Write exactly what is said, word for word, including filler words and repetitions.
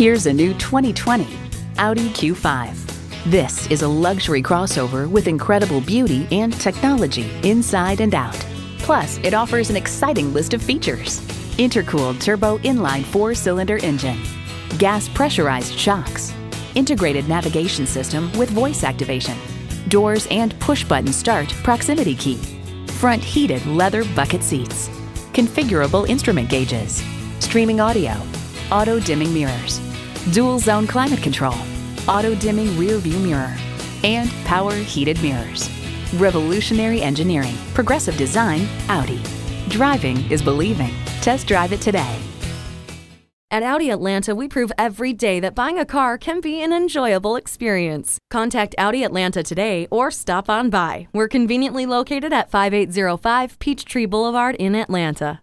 Here's a new twenty twenty Audi Q five. This is a luxury crossover with incredible beauty and technology inside and out. Plus, it offers an exciting list of features. Intercooled turbo inline four-cylinder engine, gas pressurized shocks, integrated navigation system with voice activation, doors and push-button start proximity key, front heated leather bucket seats, configurable instrument gauges, streaming audio, auto-dimming mirrors, dual-zone climate control, auto-dimming rear-view mirror, and power heated mirrors. Revolutionary engineering, progressive design, Audi. Driving is believing. Test drive it today. At Audi Atlanta, we prove every day that buying a car can be an enjoyable experience. Contact Audi Atlanta today or stop on by. We're conveniently located at five eight zero five Peachtree Boulevard in Atlanta.